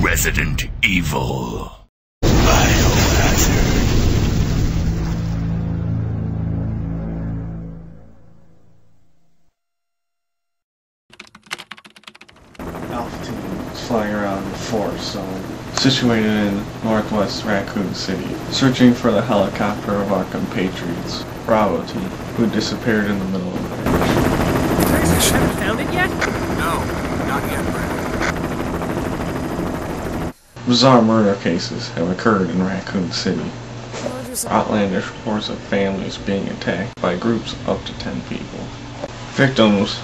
Resident Evil. Alpha team is flying around the forest zone, situated in northwest Raccoon City, searching for the helicopter of our compatriots, Bravo team, who disappeared in the middle of the ocean. Chris, haven't found it yet? No, not yet, Brad. Bizarre murder cases have occurred in Raccoon City. Outlandish reports of families being attacked by groups of up to 10 people. Victims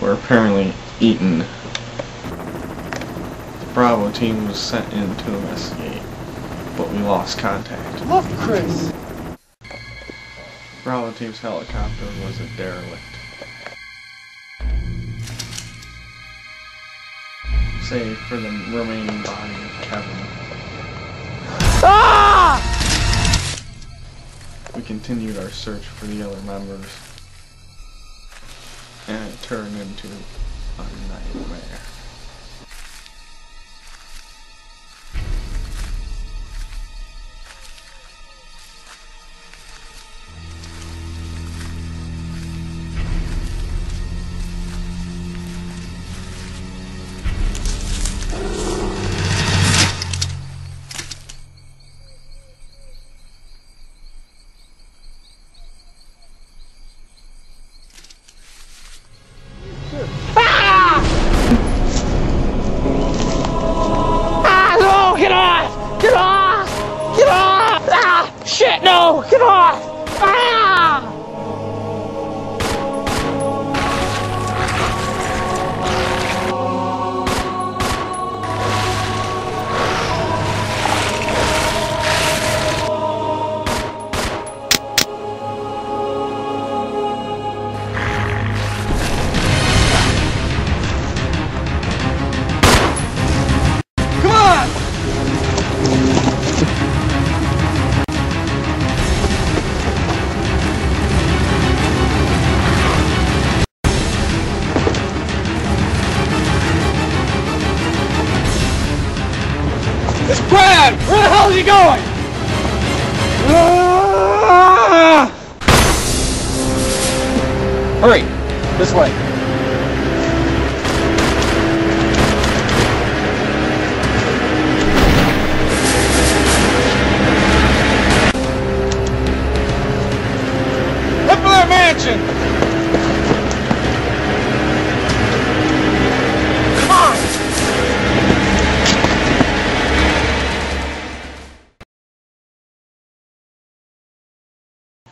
were apparently eaten. The Bravo team was sent in to investigate, but we lost contact. Look, Chris! Bravo team's helicopter was a derelict. Save for the remaining body of Kevin. Ah! We continued our search for the other members, and it turned into a nightmare.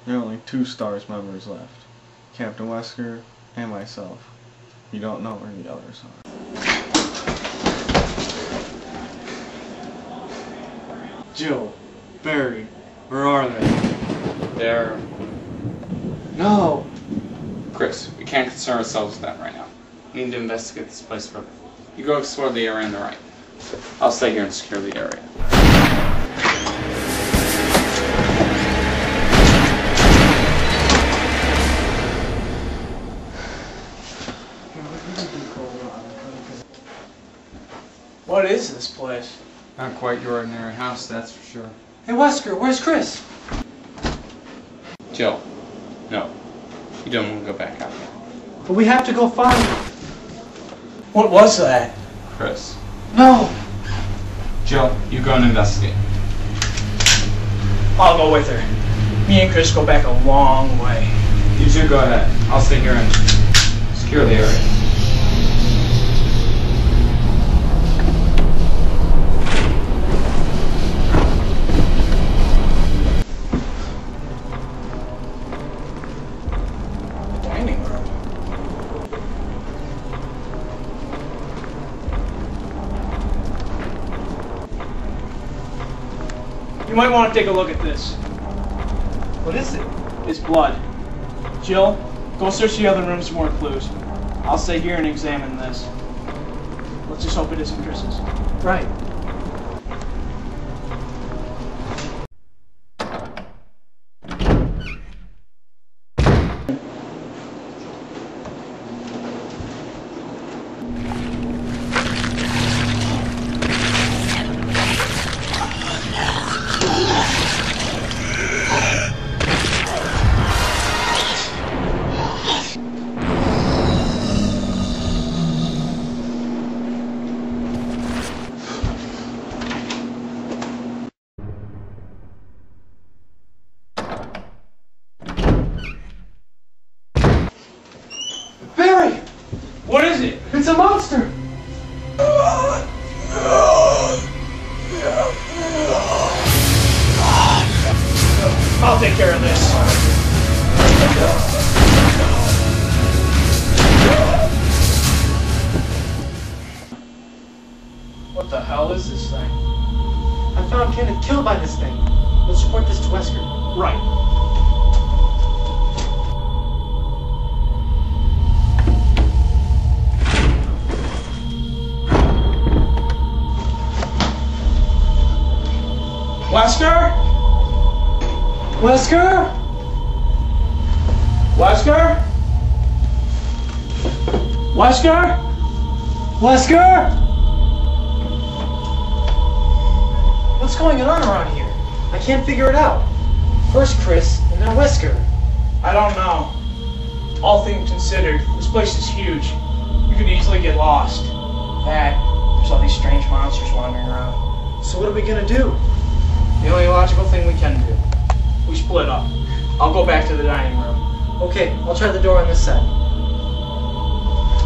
There are only two STARS members left, Captain Wesker and myself. You don't know where the others are. Jill, Barry, where are they? They're... No! Chris, we can't concern ourselves with that right now. We need to investigate this place further. You go explore the area on the right. I'll stay here and secure the area. What is this place? Not quite your ordinary house, that's for sure. Hey Wesker, where's Chris? Jill, no. You don't want to go back out there. But we have to go find... What was that? Chris. No! Jill, you go and investigate. I'll go with her. Me and Chris go back a long way. You two go ahead. I'll stay here and secure the area. You might want to take a look at this. What is it? It's blood. Jill, go search the other rooms for more clues. I'll stay here and examine this. Let's just hope it isn't Chris's. Right. take care of this. What the hell is this thing? I found Kenneth killed by this thing. Let's report this to Wesker. Right. Wesker? Wesker? Wesker? Wesker? Wesker? What's going on around here? I can't figure it out. First Chris, and then Wesker. I don't know. All things considered, this place is huge. You could easily get lost. That, there's all these strange monsters wandering around. So what are we gonna do? The only logical thing we can do. We split up. I'll go back to the dining room. Okay, I'll try the door on this side.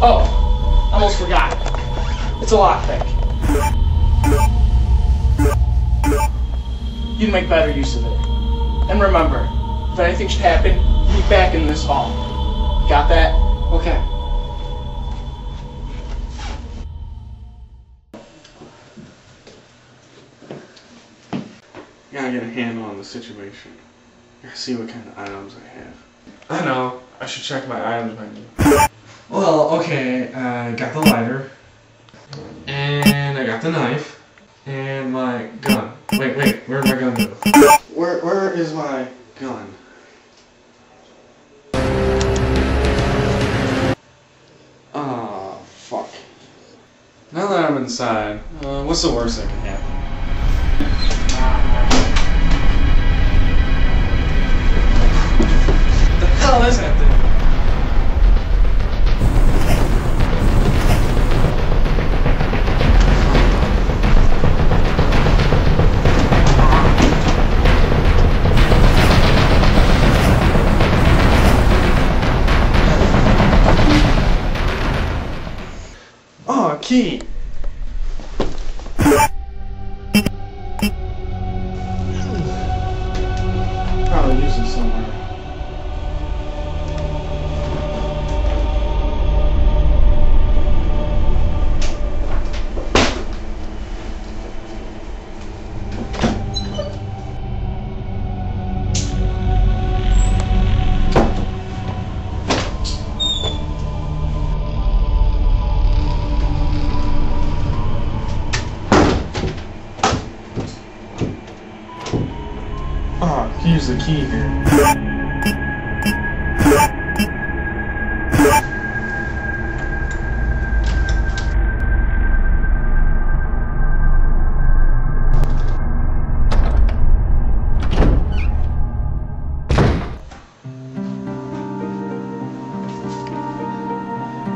Oh, almost forgot. It's a lockpick. You'd make better use of it. And remember, if anything should happen, be back in this hall. Got that? Okay. I gotta get a handle on the situation. I gotta see what kind of items I have. I know. I should check my items menu. Well, okay. I got the lighter. And I got the knife. And my gun. Wait. Where'd my gun go? Where is my gun? Aw, fuck. Now that I'm inside, what's the worst that can happen? What is that thing? Oh, a key. Probably use it somewhere. Use the key here.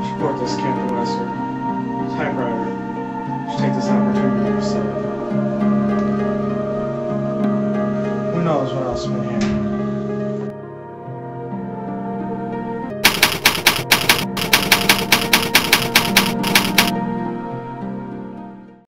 Should port this kid to Wesker. Typewriter. Should take this opportunity to save. Who knows what else we have.